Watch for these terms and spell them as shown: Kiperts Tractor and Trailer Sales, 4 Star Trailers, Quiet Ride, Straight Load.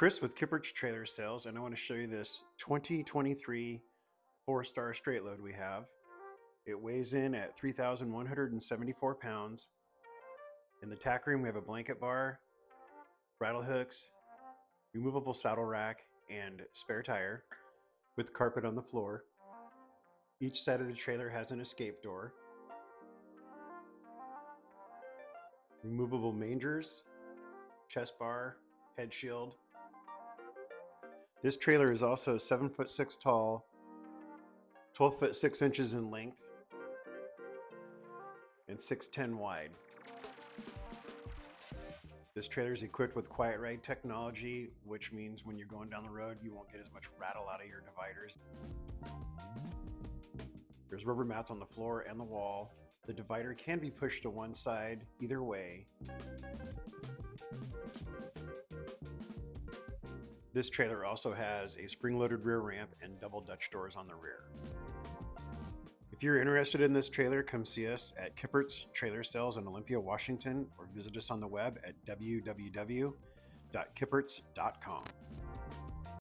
Chris with Kiperts Trailer Sales, and I want to show you this 2023 4-star straight load we have. It weighs in at 3,174 pounds. In the tack room, we have a blanket bar, rattle hooks, removable saddle rack, and spare tire with carpet on the floor. Each side of the trailer has an escape door. Removable mangers, chest bar, head shield. This trailer is also 7'6" tall, 12'6" in length, and 6'10" wide. This trailer is equipped with Quiet Ride technology, which means when you're going down the road, you won't get as much rattle out of your dividers. There's rubber mats on the floor and the wall. The divider can be pushed to one side either way. This trailer also has a spring-loaded rear ramp and double Dutch doors on the rear. If you're interested in this trailer, come see us at Kiperts Trailer Sales in Olympia, Washington, or visit us on the web at www.kiperts.com.